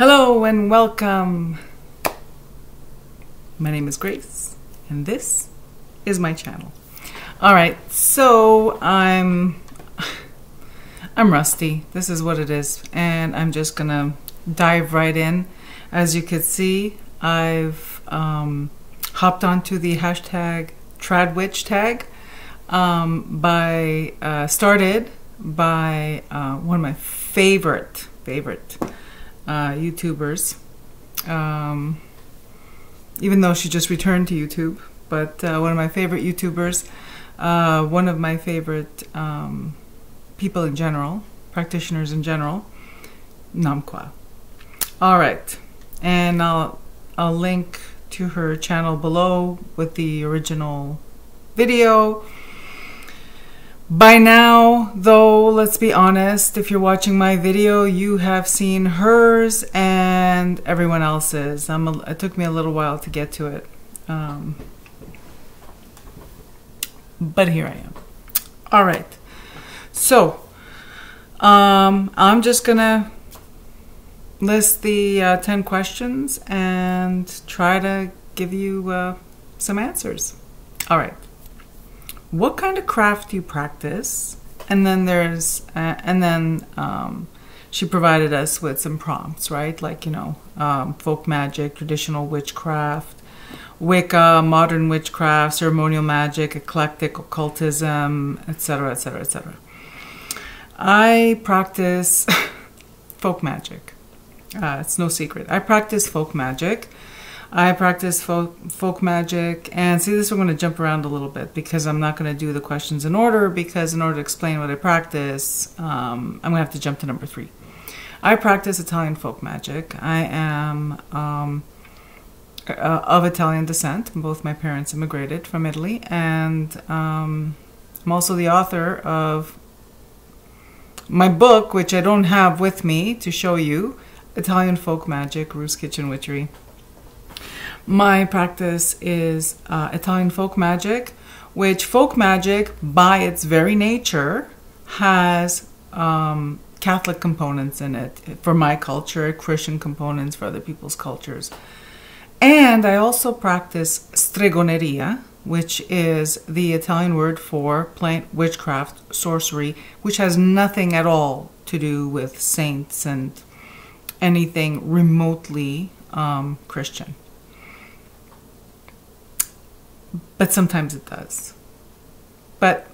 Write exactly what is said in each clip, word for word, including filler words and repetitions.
Hello and welcome. My name is Grace and this is my channel. All right, so I'm I'm rusty. This is what it is, and I'm just gonna dive right in. As you can see, I've um, hopped onto the hashtag TradWitch tag um, by uh, started by uh, one of my favorite favorite uh, YouTubers. Um, even though she just returned to YouTube, but uh, one of my favorite YouTubers, uh, one of my favorite um, people in general, practitioners in general, Namqua. All right, and I'll I'll link to her channel below with the original video. By now, though, let's be honest, if you're watching my video, you have seen hers and everyone else's. I'm a, it took me a little while to get to it, um, but here I am. All right, so um, I'm just gonna list the uh, ten questions and try to give you uh, some answers. All right. What kind of craft do you practice? And then there's, uh, and then um, she provided us with some prompts, right? Like, you know, um, folk magic, traditional witchcraft, Wicca, modern witchcraft, ceremonial magic, eclectic occultism, et cetera, et cetera, et cetera. I practice folk magic. Uh, it's no secret. I practice folk magic. I practice folk, folk magic, and see, this I'm going to jump around a little bit because I'm not going to do the questions in order, because in order to explain what I practice, um, I'm going to have to jump to number three. I practice Italian folk magic. I am um, uh, of Italian descent. Both my parents immigrated from Italy, and um, I'm also the author of my book, which I don't have with me to show you, Italian Folk Magic, Rue's Kitchen Witchery. My practice is uh, Italian folk magic, which folk magic, by its very nature, has um, Catholic components in it. For my culture, Christian components for other people's cultures. And I also practice stregoneria, which is the Italian word for plant witchcraft, sorcery, which has nothing at all to do with saints and anything remotely um, Christian. But sometimes it does. But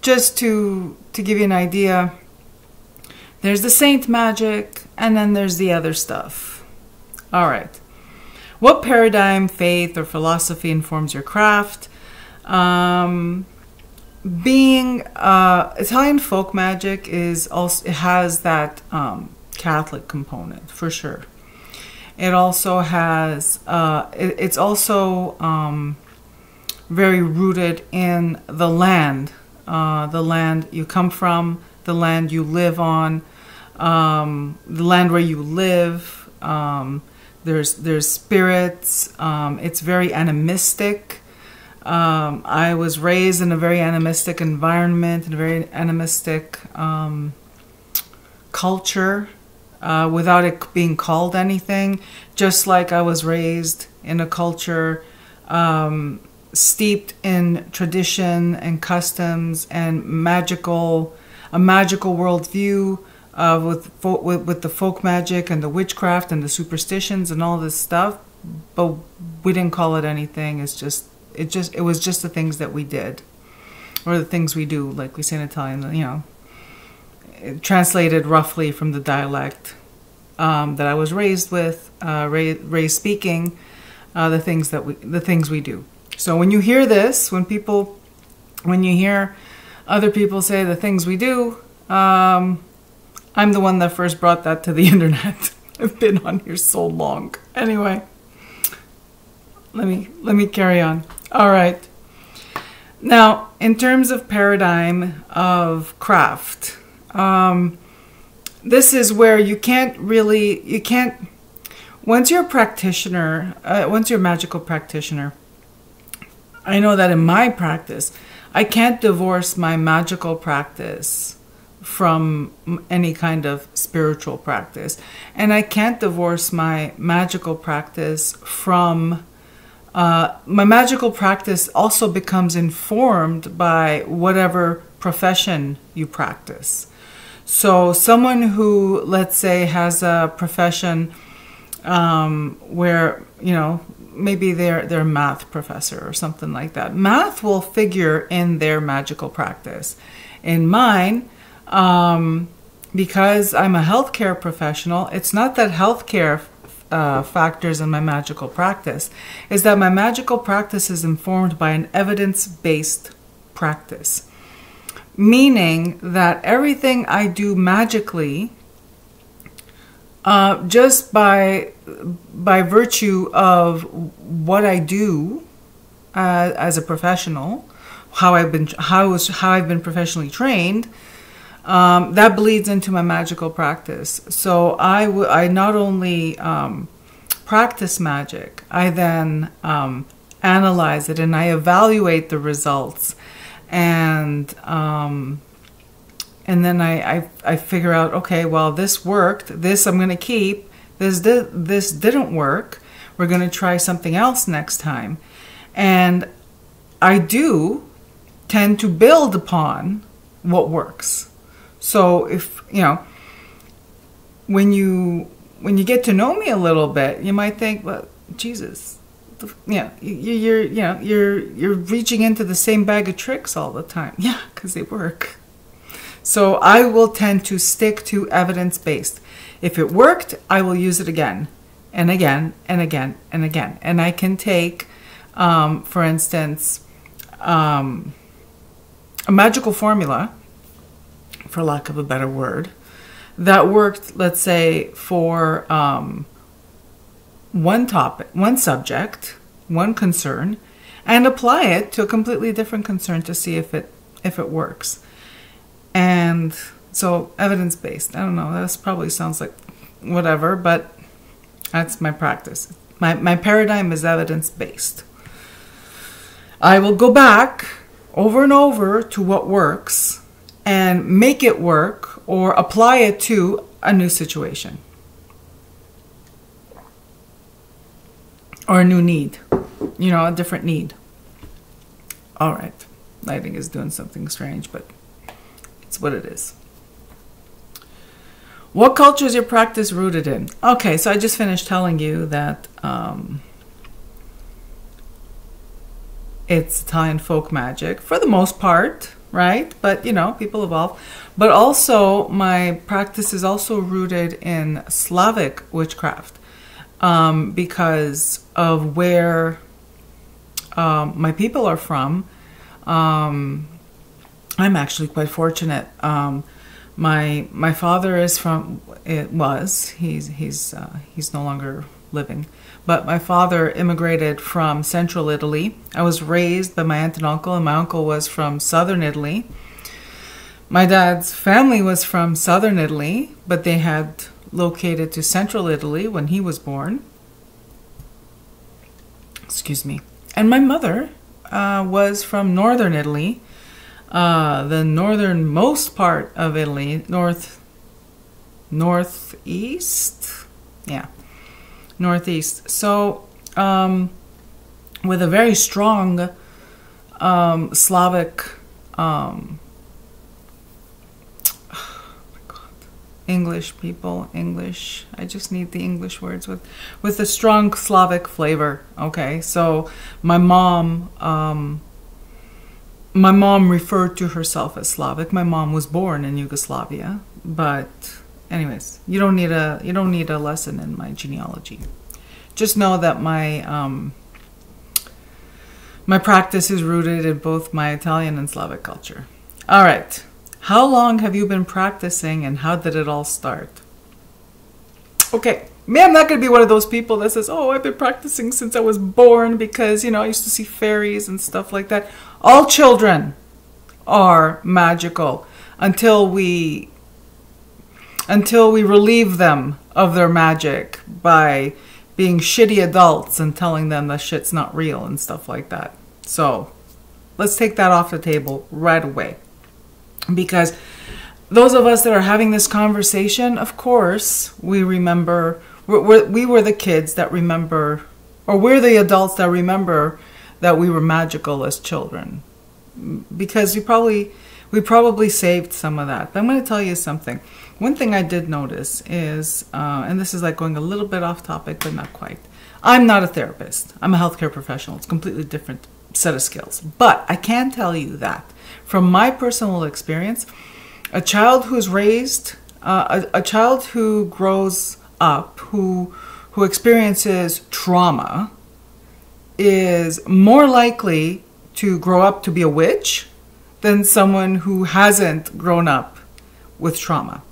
just to to give you an idea, there's the saint magic, and then there's the other stuff. All right. What paradigm, faith, or philosophy informs your craft? Um, being uh, Italian folk magic is also, it has that um, Catholic component for sure. It also has uh, it, it's also um, very rooted in the land, uh, the land you come from, the land you live on, um, the land where you live. Um, there's there's spirits. Um, it's very animistic. Um, I was raised in a very animistic environment, in a very animistic um, culture, uh, without it being called anything. Just like I was raised in a culture Um, steeped in tradition and customs and magical, a magical worldview uh, with, with with the folk magic and the witchcraft and the superstitions and all this stuff, but we didn't call it anything. It's just it just it was just the things that we did, or the things we do, like we say in Italian. You know, translated roughly from the dialect um, that I was raised with, uh, raised, raised speaking, uh, the things that we the things we do. So when you hear this, when people, when you hear other people say the things we do, um, I'm the one that first brought that to the internet. I've been on here so long. Anyway, let me, let me carry on. All right. Now, in terms of paradigm of craft, um, this is where you can't really, you can't, once you're a practitioner, uh, once you're a magical practitioner, I know that in my practice, I can't divorce my magical practice from any kind of spiritual practice. And I can't divorce my magical practice from... Uh, my magical practice also becomes informed by whatever profession you practice. So someone who, let's say, has a profession um, where, you know, maybe they're, they're a math professor or something like that. Math will figure in their magical practice. In mine, um, because I'm a healthcare professional, it's not that healthcare Uh, factors in my magical practice, is that my magical practice is informed by an evidence-based practice, meaning that everything I do magically, uh, just by by virtue of what I do uh, as a professional, how I've been how is how I've been professionally trained. Um, that bleeds into my magical practice. So I, w I not only um, practice magic, I then um, analyze it and I evaluate the results, and um, and then I, I I figure out, okay, well, this worked. This I'm going to keep. This di this didn't work. We're going to try something else next time. And I do tend to build upon what works. So if, you know, when you when you get to know me a little bit, you might think, well, Jesus, yeah, you know, you're you know you're you're reaching into the same bag of tricks all the time. Yeah, because they work. So I will tend to stick to evidence-based. If it worked, I will use it again and again and again and again. And I can take, um, for instance, um, a magical formula, for lack of a better word, that worked, let's say, for um, one topic, one subject, one concern, and apply it to a completely different concern to see if it if it works. And so evidence-based. I don't know, that probably sounds like whatever, but that's my practice. My, my paradigm is evidence-based. I will go back over and over to what works and make it work or apply it to a new situation or a new need, you know, a different need. All right, lighting is doing something strange, but it's what it is. What culture is your practice rooted in? Okay, so I just finished telling you that um, it's Italian folk magic for the most part, right? But, you know, people evolve. But also, my practice is also rooted in Slavic witchcraft um, because of where um, my people are from. Um, I'm actually quite fortunate. Um, my my father is from, it was, he's, he's, uh, he's no longer living, but my father immigrated from central Italy. I was raised by my aunt and uncle, and my uncle was from southern Italy. My dad's family was from southern Italy, but they had located to central Italy when he was born. Excuse me. And my mother uh, was from northern Italy, uh, the northernmost part of Italy, north, northeast, yeah. Northeast. So um, with a very strong um, Slavic um, oh my God. English people, English. I just need the English words with with a strong Slavic flavor. Okay, so my mom, um, my mom referred to herself as Slavic. My mom was born in Yugoslavia, but anyways, you don't need a you don't need a lesson in my genealogy. Just know that my um, my practice is rooted in both my Italian and Slavic culture. All right. How long have you been practicing, and how did it all start? Okay, me, I'm not going to be one of those people that says, "Oh, I've been practicing since I was born," because, you know, I used to see fairies and stuff like that. All children are magical until we. Until we relieve them of their magic by being shitty adults and telling them that shit's not real and stuff like that. So let's take that off the table right away, because those of us that are having this conversation, of course, we remember, we're, we're, we were the kids that remember, or we're the adults that remember that we were magical as children. Because you probably, we probably saved some of that. But I'm going to tell you something. One thing I did notice is, uh, and this is like going a little bit off topic, but not quite. I'm not a therapist. I'm a healthcare professional. It's a completely different set of skills. But I can tell you that from my personal experience, a child who's raised, uh, a, a child who grows up, who, who experiences trauma, is more likely to grow up to be a witch than someone who hasn't grown up with trauma.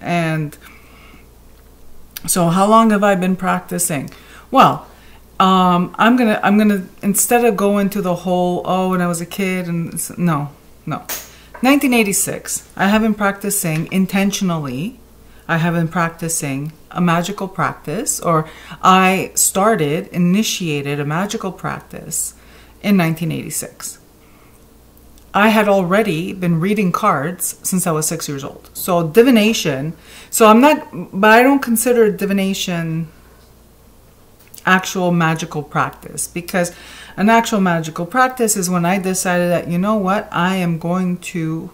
And so how long have I been practicing? Well, um, I'm gonna, I'm gonna, instead of going to the whole, oh, when I was a kid, and no, no. nineteen eighty-six, I have been practicing intentionally. I have been practicing a magical practice, or I started, initiated a magical practice in nineteen eighty-six. I had already been reading cards since I was six years old. So divination, so I'm not, but I don't consider divination actual magical practice, because an actual magical practice is when I decided that, you know what, I am going to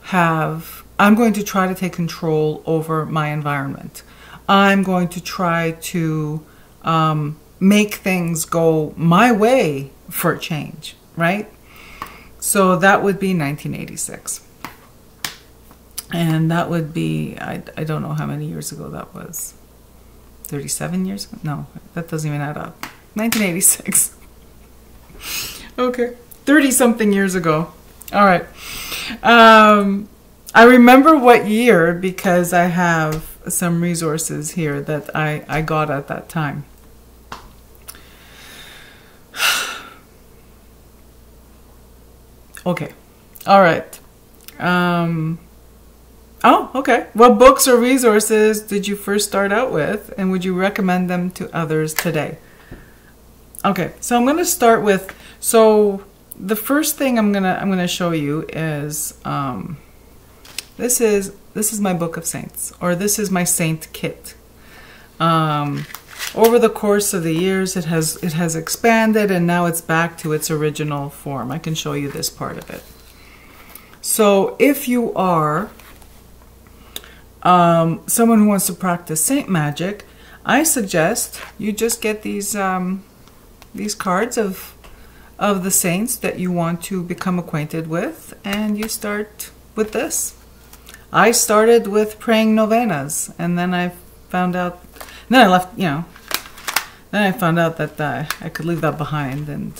have, I'm going to try to take control over my environment. I'm going to try to um, make things go my way for a change, right? So that would be nineteen eighty-six. And that would be, I, I don't know how many years ago that was. thirty-seven years ago? No, that doesn't even add up. nineteen eighty-six. Okay, thirty-something years ago. All right. Um, I remember what year because I have some resources here that I, I got at that time. Okay. All right. Um, oh, okay. What books or resources did you first start out with, and would you recommend them to others today? Okay. So I'm going to start with, so the first thing I'm going to, I'm going to show you is, um, this is, this is my Book of Saints, or this is my Saint Kit. Um, Over the course of the years, it has it has expanded, and now it's back to its original form. I can show you this part of it. So if you are um, someone who wants to practice Saint Magic, I suggest you just get these um, these cards of of the saints that you want to become acquainted with, and you start with this. I started with praying novenas, and then I found out. And then I left, you know. Then I found out that uh, I could leave that behind and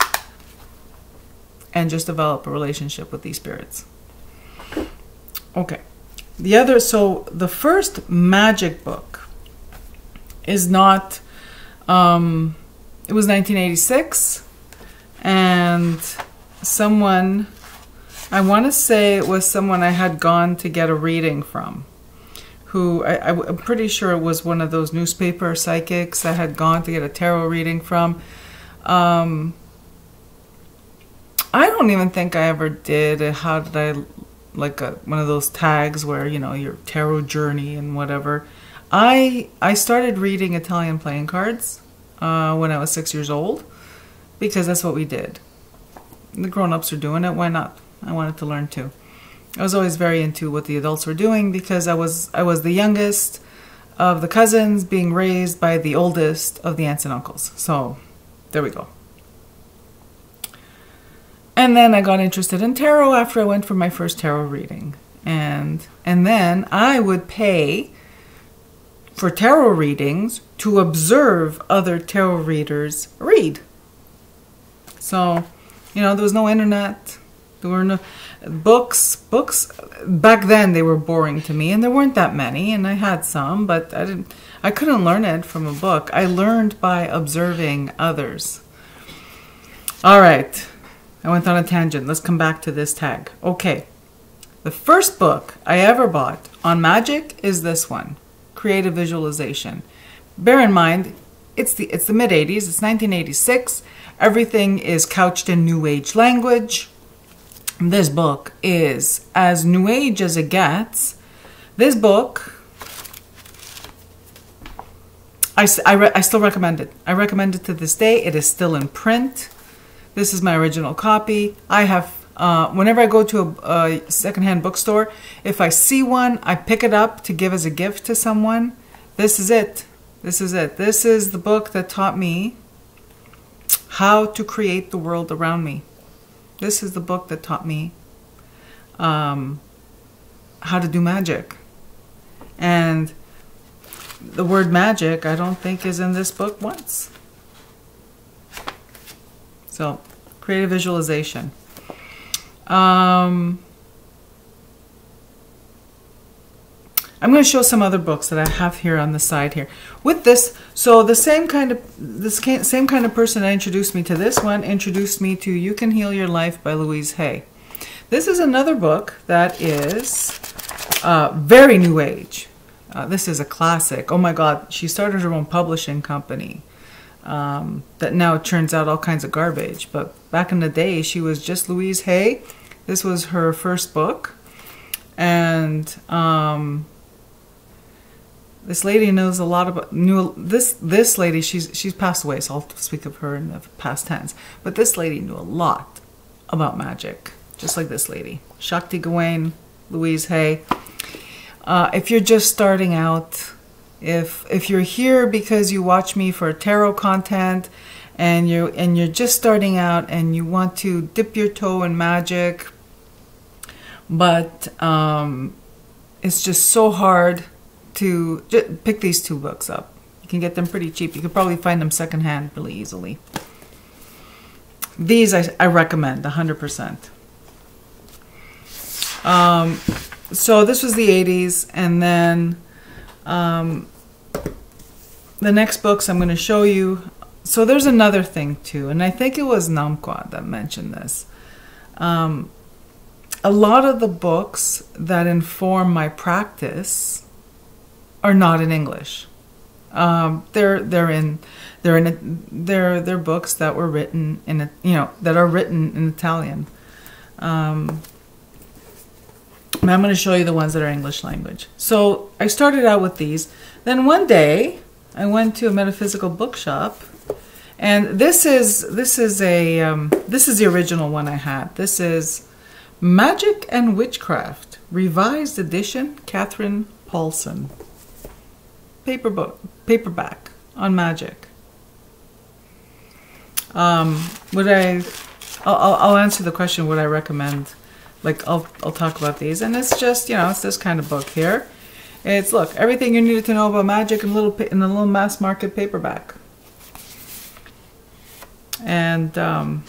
and just develop a relationship with these spirits. Okay. The other, so the first magic book is not, um, it was nineteen eighty-six, and someone, I want to say it was someone I had gone to get a reading from, who I, I'm pretty sure it was one of those newspaper psychics I had gone to get a tarot reading from. Um, I don't even think I ever did. How did I, like a, one of those tags where, you know, your tarot journey and whatever. I, I started reading Italian playing cards uh, when I was six years old, because that's what we did. The grown-ups are doing it. Why not? I wanted to learn too. I was always very into what the adults were doing because I was I was the youngest of the cousins being raised by the oldest of the aunts and uncles. So there we go. And then I got interested in tarot after I went for my first tarot reading. And and then I would pay for tarot readings to observe other tarot readers read. So, you know, there was no internet. There were no books, books back then. They were boring to me, and there weren't that many, and I had some, but I didn't, I couldn't learn it from a book. I learned by observing others. All right. I went on a tangent. Let's come back to this tag. Okay. The first book I ever bought on magic is this one, Creative Visualization. Bear in mind, it's the, it's the mid eighties. It's nineteen eighty-six. Everything is couched in new age language. This book is as new age as it gets. This book, I, I, re I still recommend it. I recommend it to this day. It is still in print. This is my original copy. I have, uh, whenever I go to a, a secondhand bookstore, if I see one, I pick it up to give as a gift to someone. This is it. This is it. This is the book that taught me how to create the world around me. This is the book that taught me um, how to do magic. And the word magic, I don't think, is in this book once. So, creative visualization. Um, I'm going to show some other books that I have here on the side here. With this, so the same kind of this same kind of person that introduced me to this one introduced me to You Can Heal Your Life by Louise Hay. This is another book that is uh, very new age. Uh, this is a classic. Oh my God, she started her own publishing company. Um, that now turns out all kinds of garbage. But back in the day, she was just Louise Hay. This was her first book. And um, this lady knows a lot about... Knew, this this lady, she's, she's passed away, so I'll speak of her in the past tense. But this lady knew a lot about magic, just like this lady. Shakti Gawain, Louise Hay. Uh, if you're just starting out... If if you're here because you watch me for tarot content and you and you're just starting out and you want to dip your toe in magic, but um, it's just so hard to just pick these two books up. You can get them pretty cheap. You can probably find them secondhand really easily. These I, I recommend one hundred percent. Um, so this was the eighties, and then. Um, the next books I'm going to show you. So there's another thing too, and I think it was Namqua that mentioned this. Um, a lot of the books that inform my practice are not in English. Um, they're they're in they're in a, they're they're books that were written in a, you know that are written in Italian. Um, I'm going to show you the ones that are English language. So I started out with these. Then one day I went to a metaphysical bookshop, and this is this is a um, this is the original one I had. This is Magic and Witchcraft, Revised Edition, Catherine Paulson. Paper book, paperback on magic. Um, would I? I'll, I'll answer the question. Would I recommend? Like, I'll, I'll talk about these. And it's just, you know, it's this kind of book here. It's, look, everything you needed to know about magic in a little, in a little mass market paperback. And um,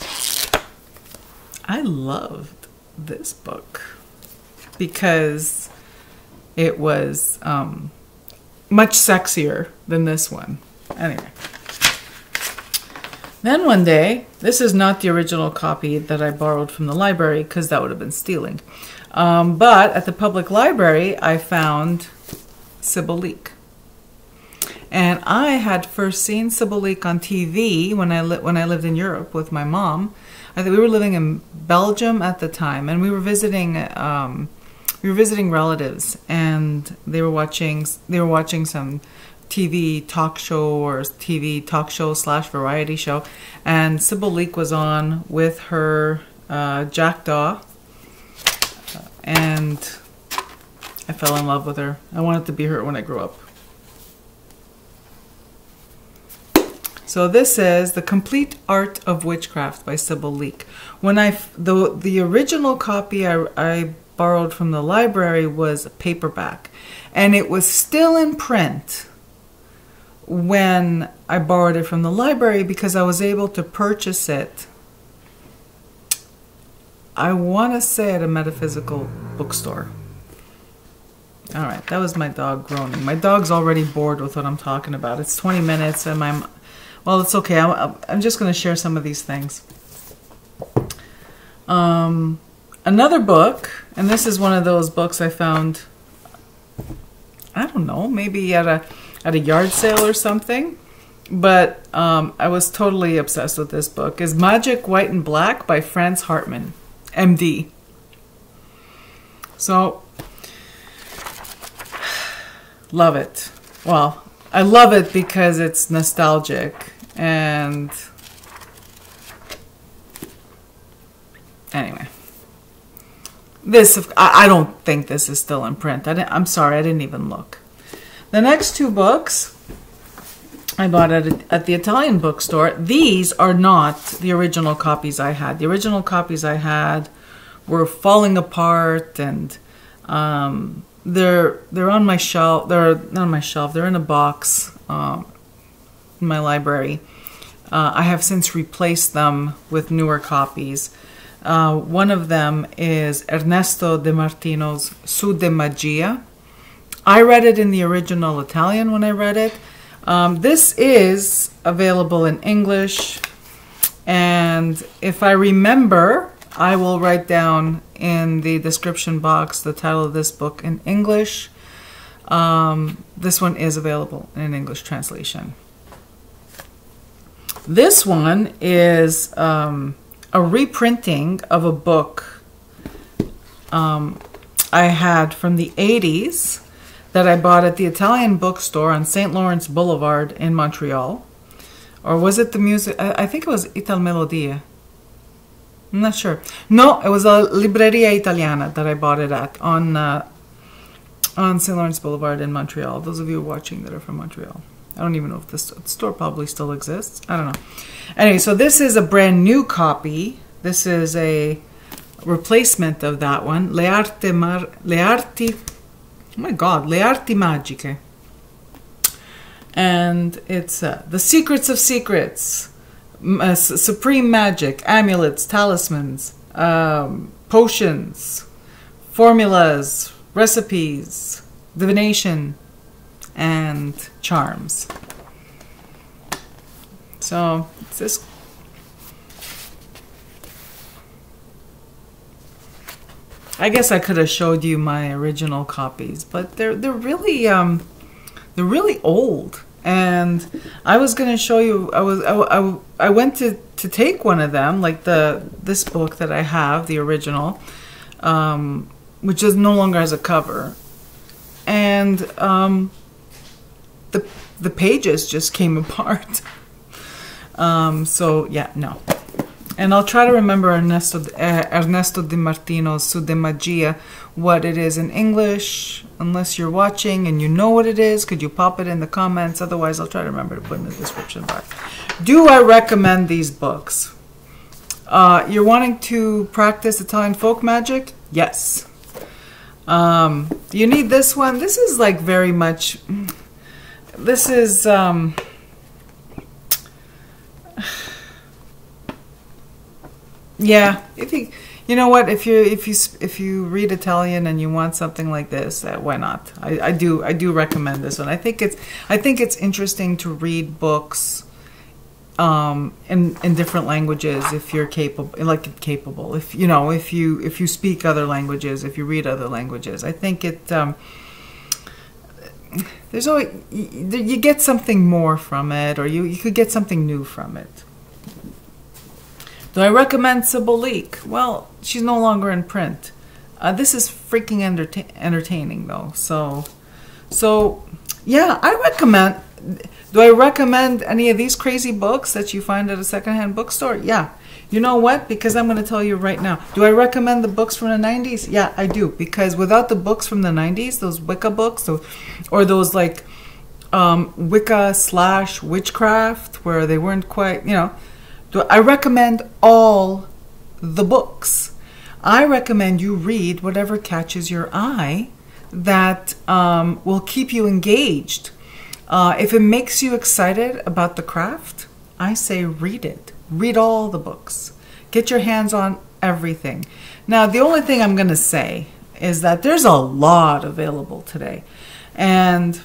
I loved this book because it was um, much sexier than this one. Anyway. Then one day, this is not the original copy that I borrowed from the library because that would have been stealing. Um, but at the public library, I found Sybil Leek. And I had first seen Sybil Leek on T V when I, li when I lived in Europe with my mom. I think we were living in Belgium at the time, and we were visiting um, we were visiting relatives, and they were watching they were watching some T V talk show or T V talk show slash variety show, and Sybil Leek was on with her uh, jackdaw, and I fell in love with her. I wanted to be her when I grew up. So this is The Complete Art of Witchcraft by Sybil Leek. When I f the the original copy I, I borrowed from the library was a paperback, and it was still in print when I borrowed it from the library because I was able to purchase it, I want to say, at a metaphysical bookstore. All right, that was my dog groaning. My dog's already bored with what I'm talking about. It's twenty minutes and I'm... Well, it's okay. I'm, I'm just going to share some of these things. Um, another book, and this is one of those books I found, I don't know, maybe at a... at a yard sale or something, but um, I was totally obsessed with this book, is Magic White and Black by Franz Hartmann, M D So, love it. Well, I love it because it's nostalgic, and anyway. This, I don't think this is still in print. I didn't, I'm sorry, I didn't even look. The next two books I bought at, a, at the Italian bookstore. These are not the original copies I had. The original copies I had were falling apart, and um, they're they're on my shelf. They're not on my shelf. They're in a box um, in my library. Uh, I have since replaced them with newer copies. Uh, one of them is Ernesto de Martino's Sud e Magia. I read it in the original Italian when I read it. Um, this is available in English, and if I remember, I will write down in the description box the title of this book in English. Um, this one is available in an English translation. This one is um, a reprinting of a book um, I had from the eighties that I bought at the Italian bookstore on Saint Lawrence Boulevard in Montreal. Or was it the music? I think it was Ital Melodia. I'm not sure. No, it was a Libreria Italiana that I bought it at on, uh, on Saint Lawrence Boulevard in Montreal. Those of you watching that are from Montreal. I don't even know if this store probably still exists. I don't know. Anyway, so this is a brand new copy. This is a replacement of that one. Le Arti Mar Le Arti Oh my God, Le Arti Magiche. And it's uh, The Secrets of Secrets, uh, Supreme Magic, Amulets, Talismans, um, Potions, Formulas, Recipes, Divination, and Charms. So, it's this. I guess I could have showed you my original copies, but they're they're really um, they're really old. And I was gonna show you. I was I, I, I went to to take one of them, like the this book that I have, the original, um, which is no longer has a cover, and um, the the pages just came apart. um, so yeah, no. And I'll try to remember Ernesto, uh, Ernesto de Martino's Sud e Magia, what it is in English. Unless you're watching and you know what it is, could you pop it in the comments? Otherwise, I'll try to remember to put in the description box. Do I recommend these books? Uh, you're wanting to practice Italian folk magic? Yes. Um, you need this one. This is like very much... This is... Um, Yeah, if you, you know what, if you if you if you read Italian and you want something like this, uh, why not? I, I do I do recommend this one. I think it's I think it's interesting to read books, um, in in different languages if you're capable, like capable. If you know if you if you speak other languages, if you read other languages, I think it. Um, there's always you get something more from it, or you you could get something new from it. Do I recommend Sybil Leek? Well, she's no longer in print. Uh, this is freaking entertain entertaining, though. So, so yeah, I recommend. Do I recommend any of these crazy books that you find at a secondhand bookstore? Yeah. You know what? Because I'm going to tell you right now. Do I recommend the books from the nineties? Yeah, I do. Because without the books from the nineties, those Wicca books, or, or those like um, Wicca slash witchcraft, where they weren't quite, you know. I recommend all the books. I recommend you read whatever catches your eye that um, will keep you engaged. Uh, if it makes you excited about the craft, I say read it. Read all the books. Get your hands on everything. Now, the only thing I'm going to say is that there's a lot available today. And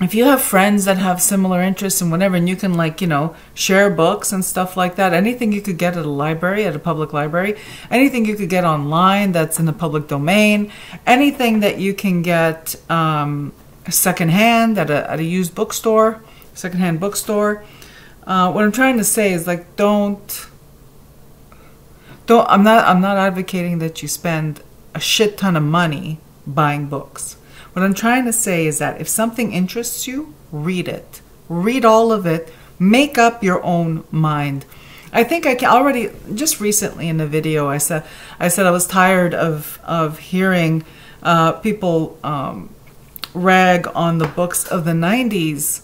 if you have friends that have similar interests and whatever, and you can, like, you know, share books and stuff like that, anything you could get at a library, at a public library, anything you could get online that's in the public domain, anything that you can get um, secondhand at a, at a used bookstore, secondhand bookstore. Uh, what I'm trying to say is, like, don't, don't. I'm not. I'm not advocating that you spend a shit ton of money buying books. What I'm trying to say is that if something interests you, read it. Read all of it. Make up your own mind. I think I can already, just recently in the video, I said I said I was tired of, of hearing uh, people um, rag on the books of the nineties.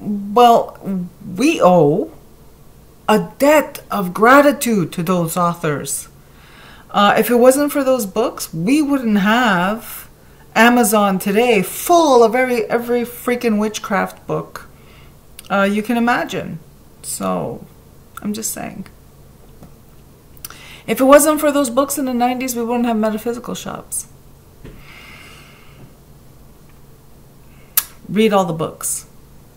Well, we owe a debt of gratitude to those authors. Uh, if it wasn't for those books, we wouldn't have Amazon today full of every, every freaking witchcraft book uh, you can imagine. So, I'm just saying. If it wasn't for those books in the nineties, we wouldn't have metaphysical shops. Read all the books.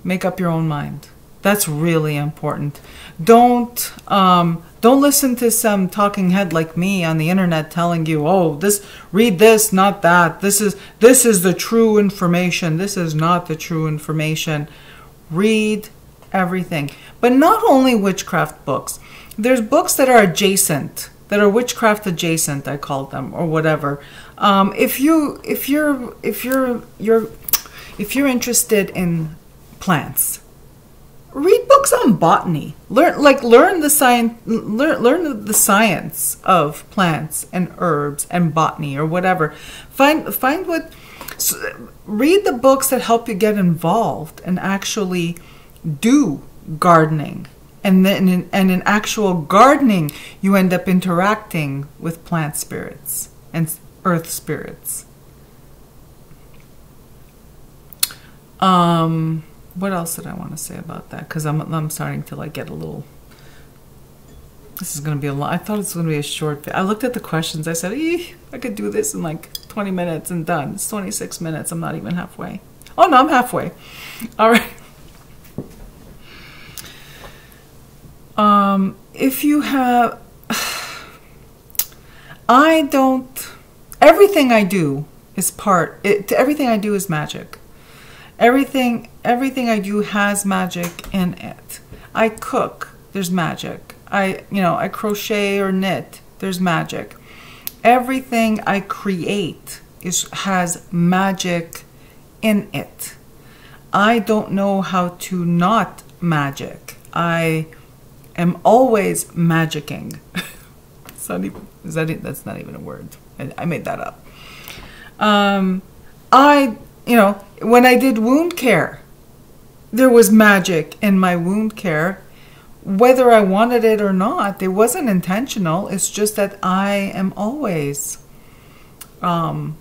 Make up your own mind. That's really important. Don't um, don't listen to some talking head like me on the internet telling you, oh, this read this, not that. This is this is the true information. This is not the true information. Read everything, but not only witchcraft books. There's books that are adjacent, that are witchcraft adjacent. I call them, or whatever. Um, if you if you're if you're you're if you're interested in plants, read books on botany. Learn like learn the science learn learn the science of plants and herbs and botany or whatever. Find find what so, read the books that help you get involved and actually do gardening. And then in, and in actual gardening, you end up interacting with plant spirits and earth spirits. Um What else did I want to say about that? Because I'm, I'm starting to like get a little... This is going to be a lot. I thought it was going to be a short... I looked at the questions. I said, eeh, I could do this in like twenty minutes and done. It's twenty-six minutes. I'm not even halfway. Oh, no, I'm halfway. All right. Um, if you have... I don't... Everything I do is part... It, everything I do is magic. Everything... Everything I do has magic in it. I cook, there's magic. I, you know, I crochet or knit, there's magic. Everything I create is has magic in it. I don't know how to not magic. I am always magicking. It's not even, is that it? That's not even a word. I, I made that up. Um, I, you know, when I did wound care, there was magic in my wound care, whether I wanted it or not. It wasn't intentional. It's just that I am always, um,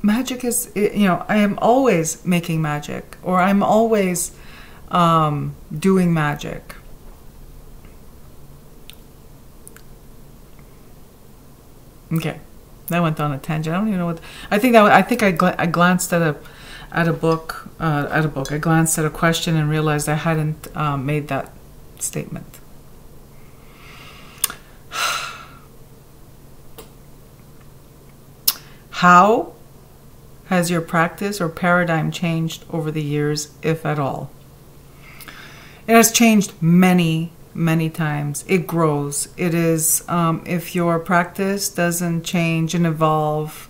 magic is, you know, I am always making magic, or I'm always um, doing magic. Okay, that went on a tangent. I don't even know what. I think that I think I gl I glanced at a. At a book, uh, at a book, I glanced at a question and realized I hadn't uh, made that statement. How has your practice or paradigm changed over the years, if at all? It has changed many, many times. It grows. It is um, if your practice doesn't change and evolve.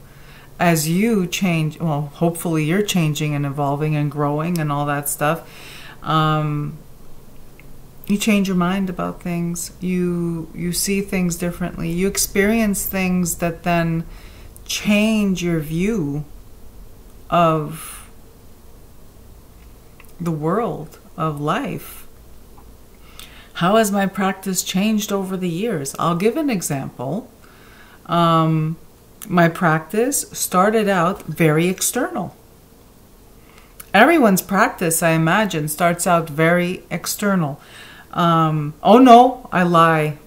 As you change, well, hopefully you're changing and evolving and growing and all that stuff. Um, you change your mind about things. You you see things differently. You experience things that then change your view of the world, of life. How has my practice changed over the years? I'll give an example. Um... My practice started out very external. Everyone's practice, I imagine, starts out very external. Um, oh no, I lie.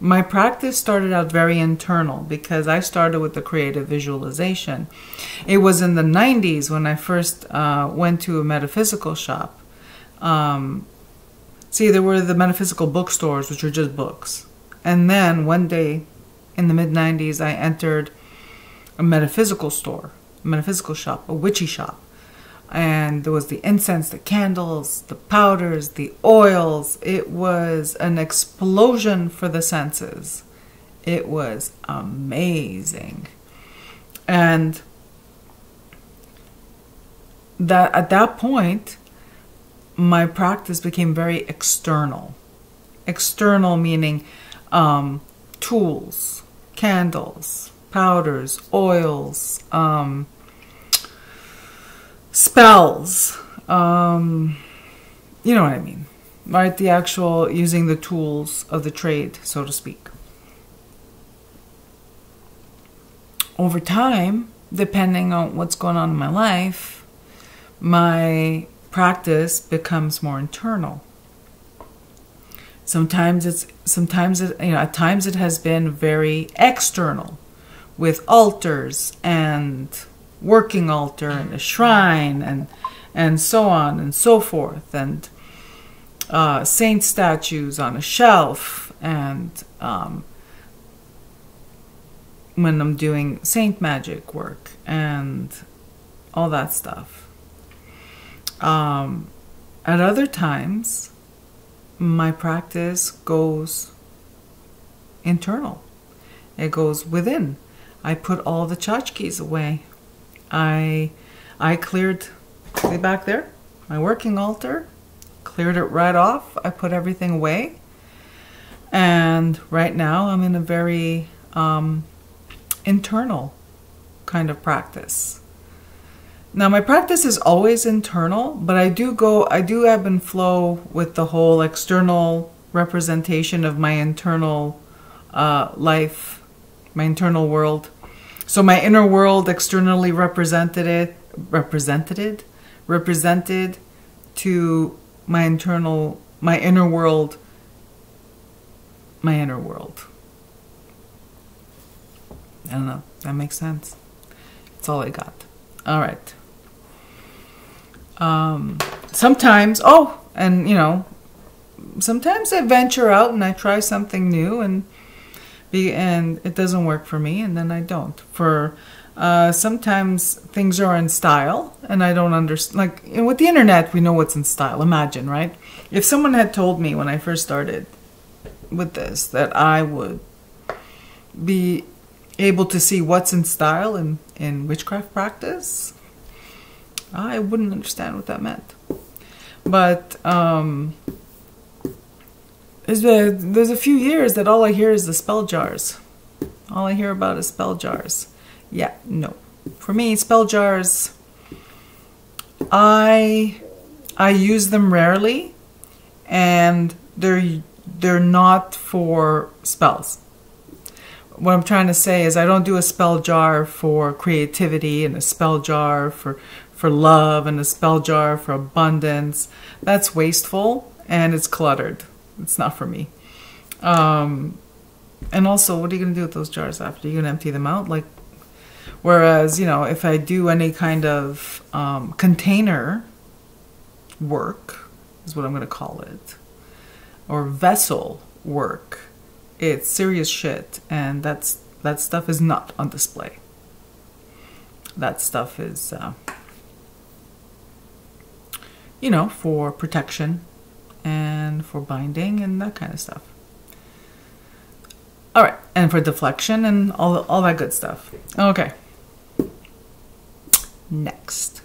My practice started out very internal because I started with the creative visualization. It was in the nineties when I first uh, went to a metaphysical shop. Um, see, there were the metaphysical bookstores, which were just books. And then one day... in the mid nineties, I entered a metaphysical store, a metaphysical shop, a witchy shop. And there was the incense, the candles, the powders, the oils. It was an explosion for the senses. It was amazing. And that at that point, my practice became very external. External meaning um, tools, candles, powders, oils, um, spells, um, you know what I mean, right? The actual using the tools of the trade, so to speak. Over time, depending on what's going on in my life, my practice becomes more internal. Sometimes it's, sometimes it, you know, at times it has been very external with altars and working altar and a shrine and, and so on and so forth, and uh, saint statues on a shelf, and um, when I'm doing saint magic work and all that stuff. Um, at other times, my practice goes internal. It goes within. I put all the tchotchkes away. I, I cleared, way back there, my working altar, cleared it right off. I put everything away. And right now I'm in a very um, internal kind of practice. Now my practice is always internal, but I do go, I do ebb and flow with the whole external representation of my internal uh, life, my internal world. So my inner world externally represented it, represented it, represented to my internal, my inner world, my inner world. I don't know, that makes sense. That's all I got. All right. Um, sometimes, oh, and you know, sometimes I venture out and I try something new and Be, and it doesn't work for me, and then I don't. For uh, sometimes things are in style, and I don't understand. Like, you know, with the internet, we know what's in style. Imagine, right? If someone had told me when I first started with this that I would be able to see what's in style in, in witchcraft practice, I wouldn't understand what that meant. But um, There's a, there's a few years that all I hear is the spell jars. All I hear about is spell jars. Yeah, no. For me, spell jars, I I use them rarely, and they're they're not for spells. What I'm trying to say is I don't do a spell jar for creativity and a spell jar for for love and a spell jar for abundance. That's wasteful and it's cluttered. It's not for me. Um, and also, what are you going to do with those jars after? You're going to empty them out? Like, whereas, you know, if I do any kind of um, container work, is what I'm going to call it, or vessel work, it's serious shit. And that's that stuff is not on display. That stuff is, uh, you know, for protection and for binding and that kind of stuff. All right, and for deflection and all, all that good stuff. Okay, next.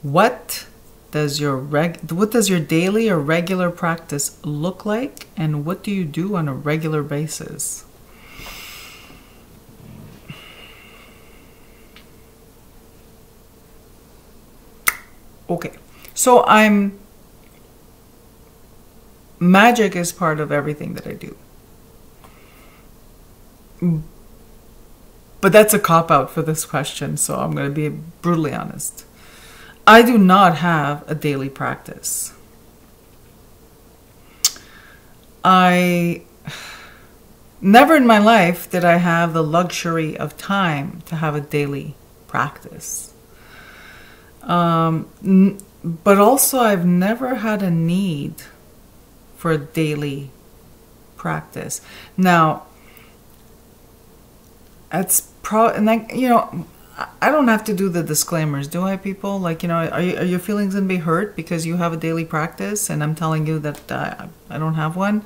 What does your reg what does your daily or regular practice look like, and what do you do on a regular basis? Okay, so I'm magic is part of everything that I do. But that's a cop-out for this question, so I'm going to be brutally honest. I do not have a daily practice. I never in my life did I have the luxury of time to have a daily practice. Um, but also I've never had a need for a daily practice. Now, that's probably, and I, you know, I don't have to do the disclaimers, do I, people? Like, you know, are, you, are your feelings going to be hurt because you have a daily practice and I'm telling you that uh, I don't have one?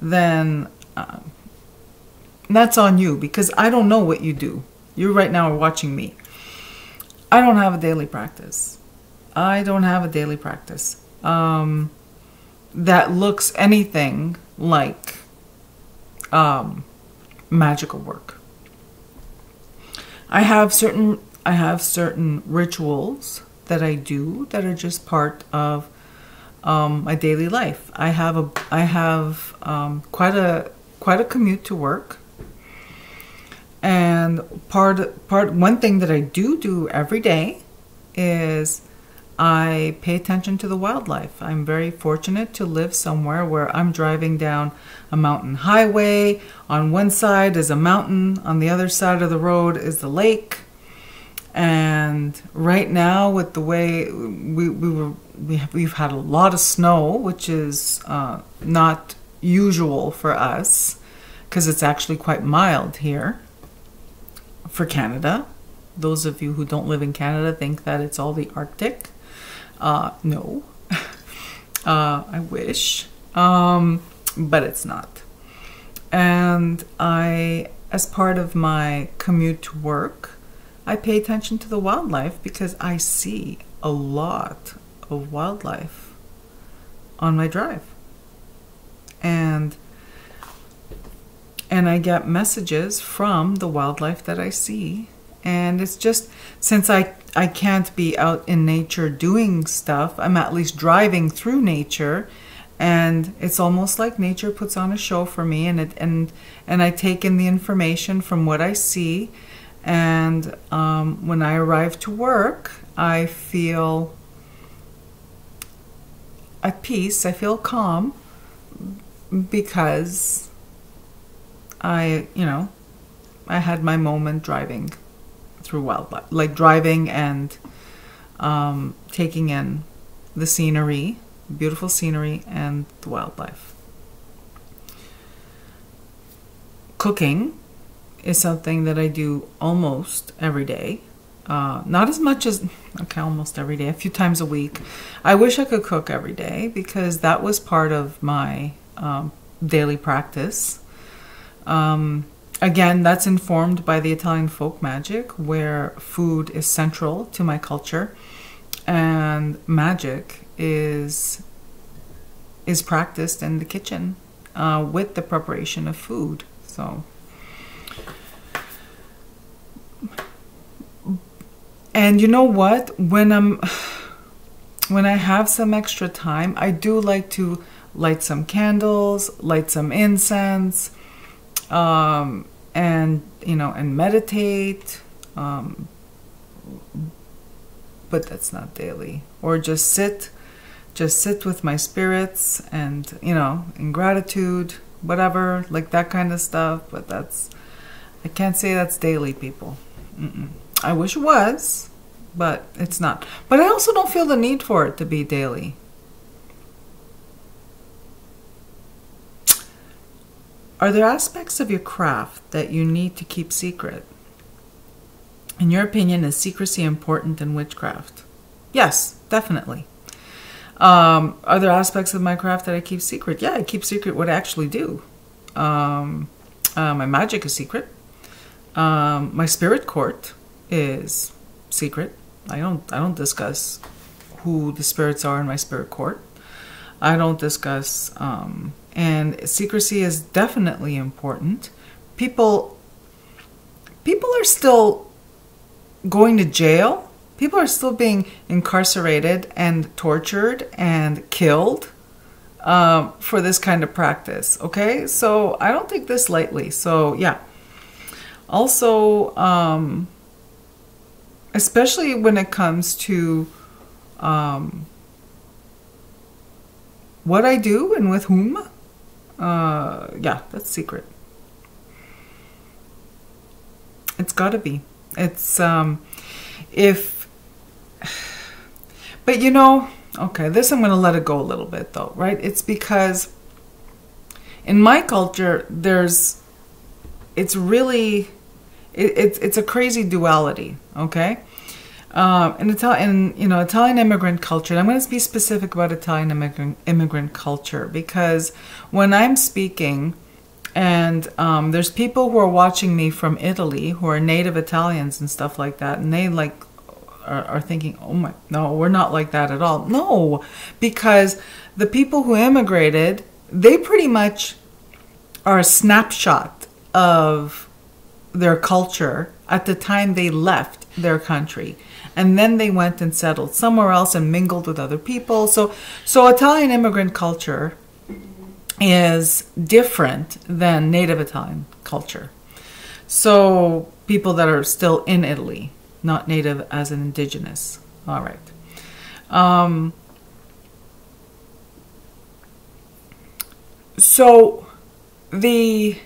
Then, uh, that's on you, because I don't know what you do. You right now are watching me. I don't have a daily practice. I don't have a daily practice um, that looks anything like um, magical work. I have certain I have certain rituals that I do that are just part of um, my daily life. I have a I have um, quite a quite a commute to work, and part part one thing that I do do every day is I pay attention to the wildlife. I'm very fortunate to live somewhere where I'm driving down a mountain highway. On one side is a mountain, on the other side of the road is the lake. And right now, with the way we we were, we have, we've had a lot of snow, which is uh, not usual for us, because it's actually quite mild here for Canada. Those of you who don't live in Canada think that it's all the Arctic. Uh, no, uh, I wish, um, but it's not. And I, as part of my commute to work, I pay attention to the wildlife, because I see a lot of wildlife on my drive. And, and I get messages from the wildlife that I see. And it's just, since I, I can't be out in nature doing stuff, I'm at least driving through nature, and it's almost like nature puts on a show for me, and, it, and, and I take in the information from what I see, and um, when I arrive to work, I feel at peace, I feel calm, because I, you know, I had my moment driving through wildlife, like driving and um, taking in the scenery, beautiful scenery, and the wildlife. Cooking is something that I do almost every day. Uh, not as much as, okay, almost every day, a few times a week. I wish I could cook every day, because that was part of my um, daily practice. Um, Again, that's informed by the Italian folk magic, where food is central to my culture, and magic is is practiced in the kitchen uh, with the preparation of food. So, and you know what? When I'm when I have some extra time, I do like to light some candles, light some incense, um, and, you know, and meditate, um, but that's not daily. Or just sit, just sit with my spirits, and, you know, in gratitude, whatever, like that kind of stuff. But that's, I can't say that's daily, people. Mm-mm. I wish it was, but it's not. But I also don't feel the need for it to be daily. Are there aspects of your craft that you need to keep secret? In your opinion, is secrecy important in witchcraft? Yes, definitely. Um, are there aspects of my craft that I keep secret? Yeah, I keep secret what I actually do. Um, uh, my magic is secret. Um, my spirit court is secret. I don't, I don't discuss who the spirits are in my spirit court. I don't discuss... Um, And secrecy is definitely important. People, people are still going to jail. People are still being incarcerated and tortured and killed um, for this kind of practice. Okay, so I don't take this lightly. So yeah. Also, um, especially when it comes to um, what I do and with whom. Uh, yeah, that's secret. It's gotta be. It's, um, if, but you know, okay, this I'm gonna let it go a little bit though, right? It's because in my culture, there's, it's really, it, it's, it's a crazy duality, okay? Um, in Italian, you know, Italian immigrant culture, and I'm going to be specific about Italian immigrant, immigrant culture, because when I'm speaking And um, there's people who are watching me from Italy who are native Italians and stuff like that. And they like are, are thinking, oh my, no, we're not like that at all. No, because the people who immigrated, they pretty much are a snapshot of their culture at the time they left their country. And then they went and settled somewhere else and mingled with other people. So, so Italian immigrant culture is different than native Italian culture. So people that are still in Italy, not native as an indigenous. All right. Um, so the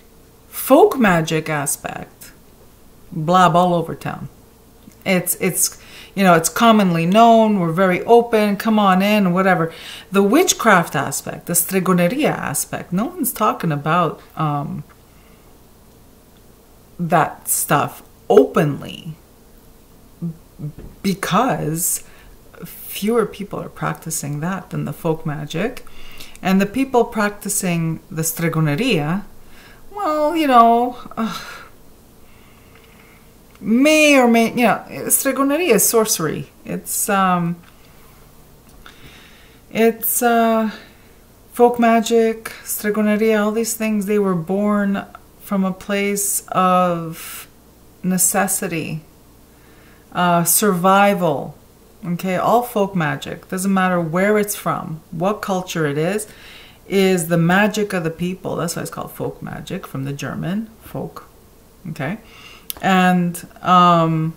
folk magic aspect, blob all over town. It's, it's, you know, it's commonly known. We're very open. Come on in, whatever. The witchcraft aspect, the stregoneria aspect, no one's talking about um, that stuff openly because fewer people are practicing that than the folk magic. And the people practicing the stregoneria, well, you know... Uh, May or may, you know, stregoneria is sorcery. It's, um, it's, uh, folk magic, stregoneria, all these things, they were born from a place of necessity, uh, survival. Okay, all folk magic, doesn't matter where it's from, what culture it is, is the magic of the people. That's why it's called folk magic, from the German, folk, okay? And um,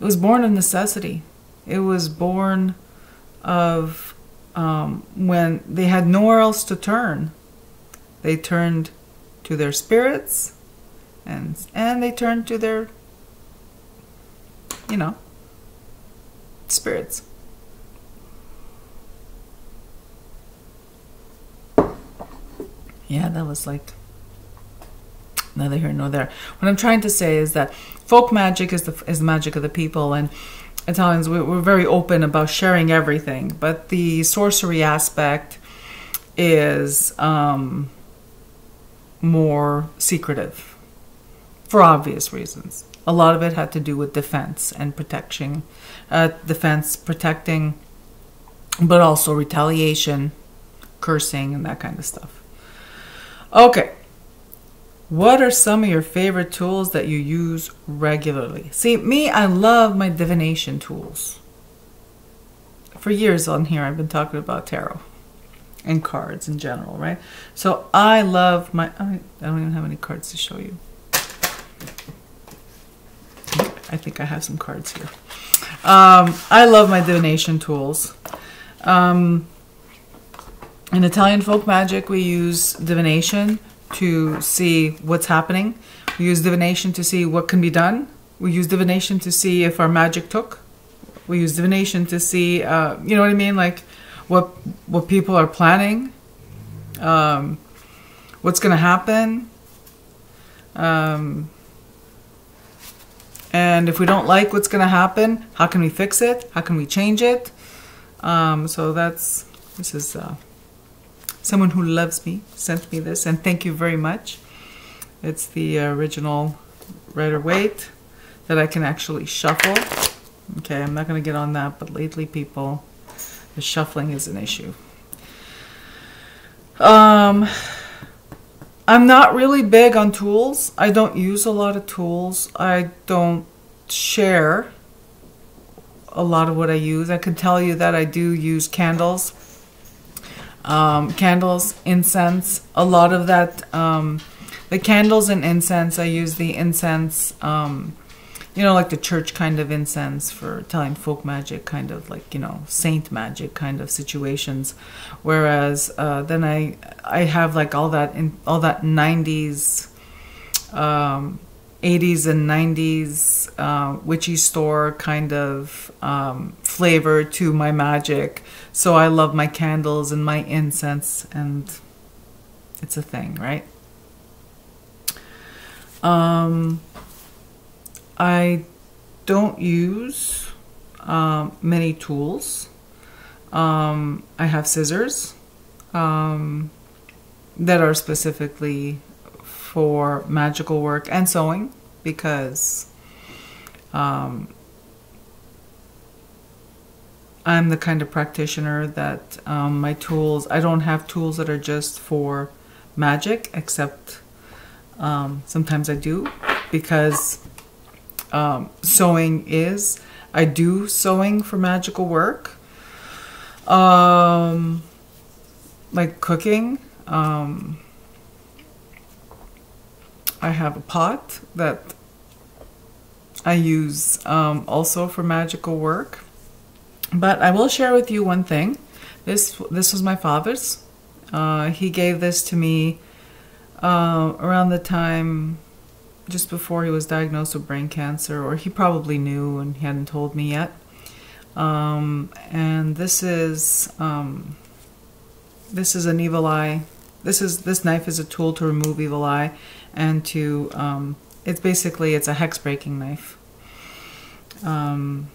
it was born of necessity. It was born of um, when they had nowhere else to turn. They turned to their spirits, and and they turned to their, you know, spirits. Yeah, that was like... neither here nor there. What I'm trying to say is that folk magic is the, is the magic of the people, and Italians, we, we're very open about sharing everything, but the sorcery aspect is um, more secretive for obvious reasons. A lot of it had to do with defense and protection, uh, defense, protecting, but also retaliation, cursing, and that kind of stuff. Okay. What are some of your favorite tools that you use regularly? See, me, I love my divination tools. For years on here, I've been talking about tarot and cards in general, right? So I love my... I don't even have any cards to show you. I think I have some cards here. Um, I love my divination tools. Um, in Italian folk magic, we use divination to see what's happening. We use divination to see what can be done. We use divination to see if our magic took. We use divination to see, uh, you know what I mean? Like what what people are planning, um, what's gonna happen. Um, and if we don't like what's gonna happen, how can we fix it? How can we change it? Um, so that's, this is, uh, someone who loves me sent me this, and thank you very much. It's the original Rider-Waite that I can actually shuffle. Okay, I'm not going to get on that, but lately, people, the shuffling is an issue. Um, I'm not really big on tools. I don't use a lot of tools. I don't share a lot of what I use. I can tell you that I do use candles. Um, candles, incense, a lot of that, um, the candles and incense, I use the incense, um, you know, like the church kind of incense for Italian folk magic, kind of like, you know, saint magic kind of situations. Whereas, uh, then I, I have like all that, in, all that nineties, um, eighties and nineties, uh, witchy store kind of um, flavor to my magic. So I love my candles and my incense, and it's a thing, right? Um, I don't use um, many tools. Um, I have scissors. Um, that are specifically for magical work and sewing, because um, I'm the kind of practitioner that um, my tools, I don't have tools that are just for magic, except um, sometimes I do, because um, sewing is, I do sewing for magical work, um, like cooking. Um, I have a pot that I use um, also for magical work. But I will share with you one thing. This this was my father's. Uh, he gave this to me uh, around the time just before he was diagnosed with brain cancer, or he probably knew and he hadn't told me yet. Um, and this is um, this is an evil eye. This is this knife is a tool to remove evil eye, and to um, it's basically it's a hex breaking knife. Um,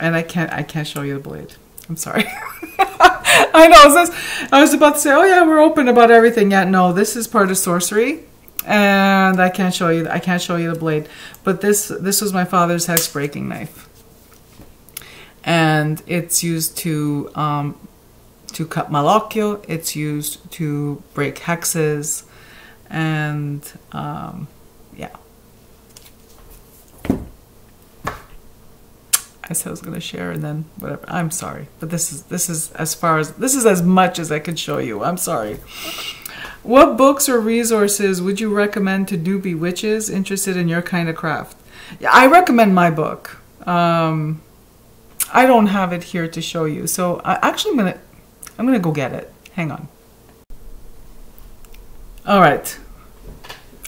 And I can't, I can't show you the blade. I'm sorry. I know. This, I was about to say, oh yeah, we're open about everything. Yeah, no, this is part of sorcery, and I can't show you. I can't show you the blade. But this, this was my father's hex breaking knife, and it's used to, um, to cut malocchio. It's used to break hexes, and um, yeah. I said I was going to share, and then whatever. I'm sorry, but this is this is as far as this is as much as I can show you. I'm sorry. What books or resources would you recommend to newbie witches interested in your kind of craft? Yeah, I recommend my book. Um, I don't have it here to show you, so I actually I'm gonna I'm gonna go get it. Hang on. All right,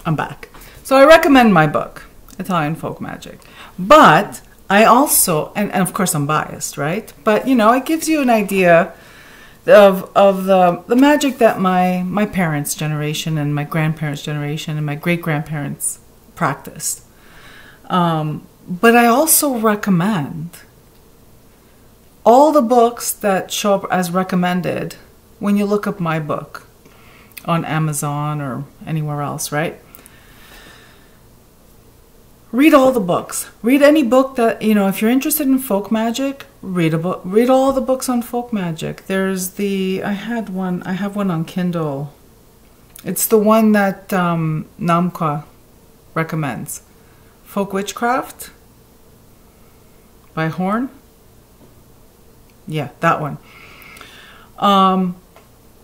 I'm back. So I recommend my book, Italian Folk Magic, but I also, and, and of course I'm biased, right? But you know, it gives you an idea of of the the magic that my my parents' generation and my grandparents' generation and my great grandparents practiced. Um, but I also recommend all the books that show up as recommended when you look up my book on Amazon or anywhere else, right? Read all the books. Read any book that, you know, if you're interested in folk magic, read a book. Read all the books on folk magic. There's the, I had one, I have one on Kindle. It's the one that um, Namqua recommends. Folk Witchcraft by Horn. Yeah, that one. Um,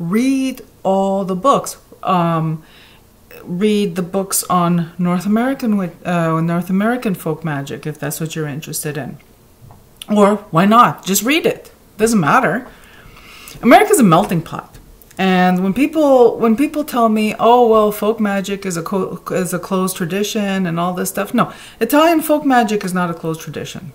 read all the books. Um, Read the books on North American uh, North American folk magic if that's what you're interested in, or why not? Just read it. Doesn't matter. America's a melting pot, and when people when people tell me, oh well, folk magic is a co is a closed tradition and all this stuff, no, Italian folk magic is not a closed tradition.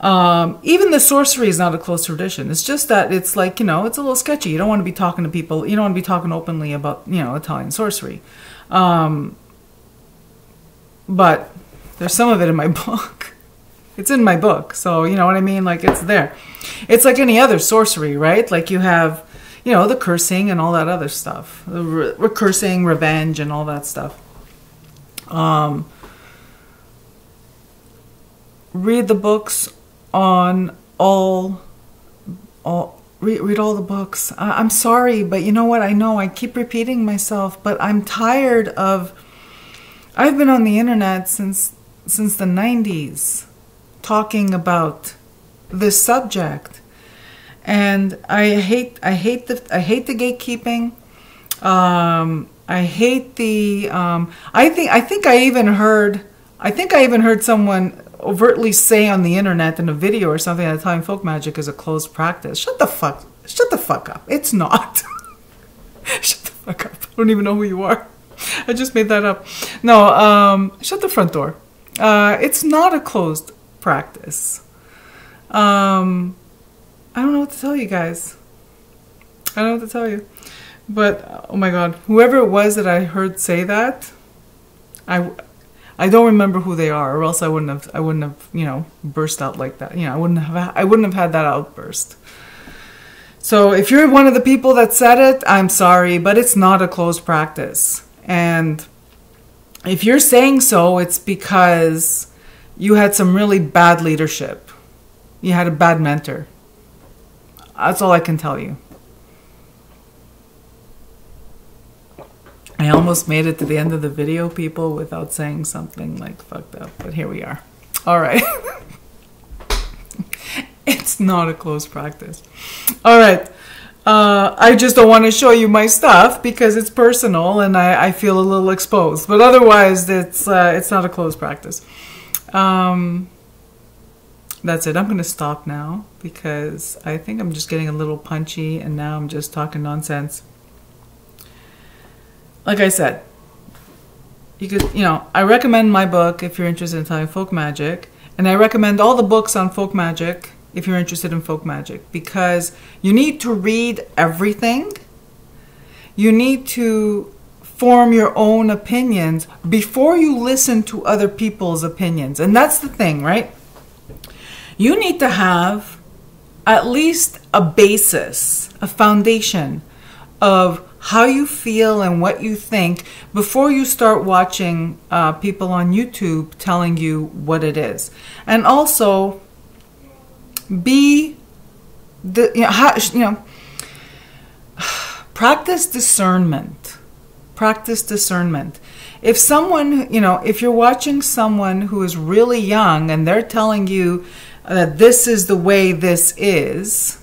Um, even the sorcery is not a closed tradition. It's just that it's like, you know, it's a little sketchy. You don't want to be talking to people. You don't want to be talking openly about, you know, Italian sorcery. Um, but there's some of it in my book. It's in my book. So, you know what I mean? Like, it's there. It's like any other sorcery, right? Like, you have, you know, the cursing and all that other stuff. The re cursing, revenge, and all that stuff. Um, read the books on all, all read, read all the books. I, I'm sorry, but you know what? I know I keep repeating myself, but I'm tired of, I've been on the internet since, since the nineties talking about this subject. And I hate, I hate the, I hate the gatekeeping. Um, I hate the, um, I think, I think I even heard, I think I even heard someone overtly say on the internet in a video or something that Italian folk magic is a closed practice. Shut the fuck, shut the fuck up. It's not. Shut the fuck up. I don't even know who you are. I just made that up. No, um, shut the front door. Uh, it's not a closed practice. Um, I don't know what to tell you guys. I don't know what to tell you. But, oh my God, whoever it was that I heard say that, I... I don't remember who they are, or else I wouldn't have. I wouldn't have, you know, burst out like that. You know, I wouldn't have. I wouldn't have had that outburst. So if you're one of the people that said it, I'm sorry, but it's not a closed practice. And if you're saying so, it's because you had some really bad leadership. You had a bad mentor. That's all I can tell you. I almost made it to the end of the video, people, without saying something like fucked up, but here we are. All right. It's not a closed practice. All right. Uh, I just don't want to show you my stuff because it's personal and I, I feel a little exposed. But otherwise, it's, uh, it's not a closed practice. Um, that's it. I'm going to stop now because I think I'm just getting a little punchy and now I'm just talking nonsense. Like I said, you could, you know, I recommend my book if you're interested in Italian folk magic. And I recommend all the books on folk magic if you're interested in folk magic, because you need to read everything. You need to form your own opinions before you listen to other people's opinions. And that's the thing, right? You need to have at least a basis, a foundation of how you feel and what you think before you start watching uh, people on YouTube telling you what it is. And also, be, the, you know, how, you know, practice discernment. Practice discernment. If someone, you know, if you're watching someone who is really young and they're telling you that this is the way this is,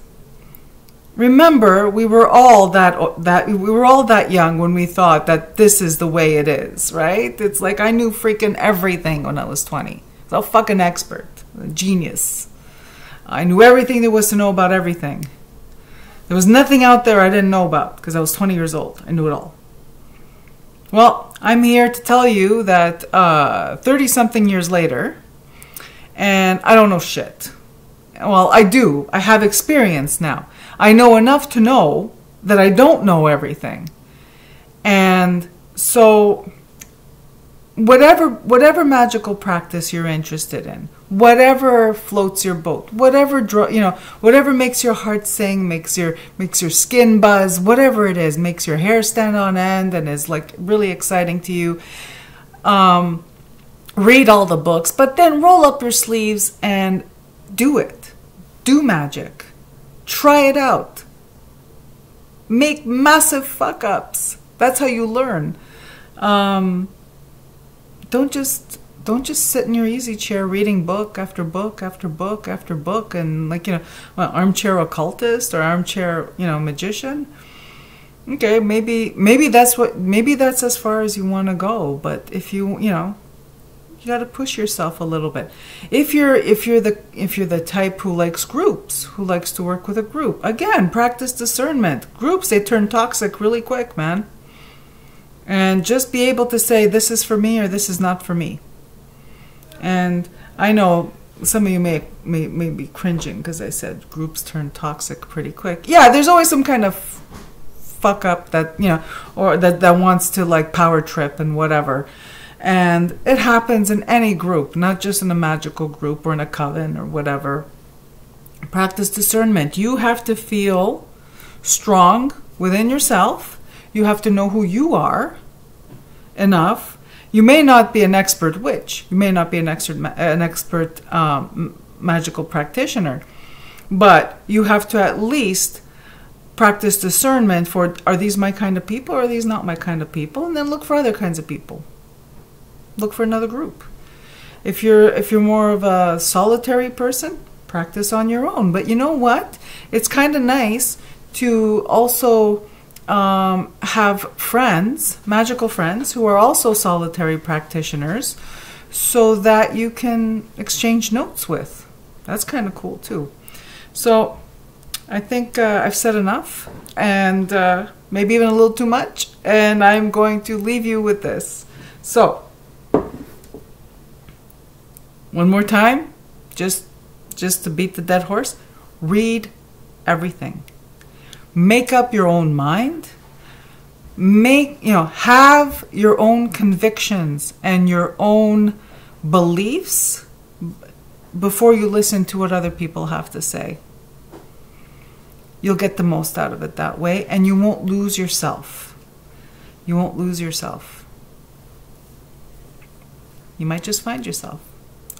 remember, we were all that that we were all that young when we thought that this is the way it is, right? It's like I knew freaking everything when I was twenty. I was a fucking expert, a genius. I knew everything there was to know about everything. There was nothing out there I didn't know about because I was twenty years old. I knew it all. Well, I'm here to tell you that thirty-something uh, years later, and I don't know shit. Well, I do. I have experience now. I know enough to know that I don't know everything. And so whatever whatever magical practice you're interested in, whatever floats your boat, whatever draw, you know, whatever makes your heart sing, makes your makes your skin buzz, whatever it is, makes your hair stand on end and is like really exciting to you. Um, read all the books, but then roll up your sleeves and do it. Do magic. Try it out. Make massive fuck-ups. That's how you learn. Um, don't just don't just sit in your easy chair reading book after book after book after book and like, you know, well, armchair occultist or armchair, you know, magician. Okay, maybe maybe that's what maybe that's as far as you want to go, but if you, you know, you got to push yourself a little bit. If you're if you're the if you're the type who likes groups, who likes to work with a group, again, practice discernment. Groups, they turn toxic really quick, man. And just be able to say this is for me or this is not for me. And I know some of you may may, may be cringing because I said groups turn toxic pretty quick. Yeah, there's always some kind of fuck up that, you know, or that that wants to like power trip and whatever. And it happens in any group, not just in a magical group or in a coven or whatever. Practice discernment. You have to feel strong within yourself. You have to know who you are enough. You may not be an expert witch. You may not be an expert, an expert um, magical practitioner. But you have to at least practice discernment for, are these my kind of people or are these not my kind of people? And then look for other kinds of people. Look for another group. If you're if you're more of a solitary person, practice on your own. But you know what? It's kind of nice to also um, have friends, magical friends, who are also solitary practitioners, so that you can exchange notes with. That's kind of cool too. So I think uh, I've said enough, and uh, maybe even a little too much. And I'm going to leave you with this. So. One more time, just just to beat the dead horse, read everything. Make up your own mind. Make, you know, have your own convictions and your own beliefs before you listen to what other people have to say. you'll get the most out of it that way, and you won't lose yourself. You won't lose yourself. You might just find yourself.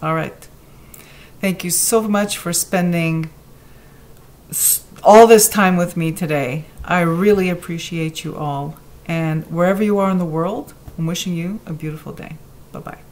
All right. Thank you so much for spending all this time with me today. I really appreciate you all. And wherever you are in the world, I'm wishing you a beautiful day. Bye-bye.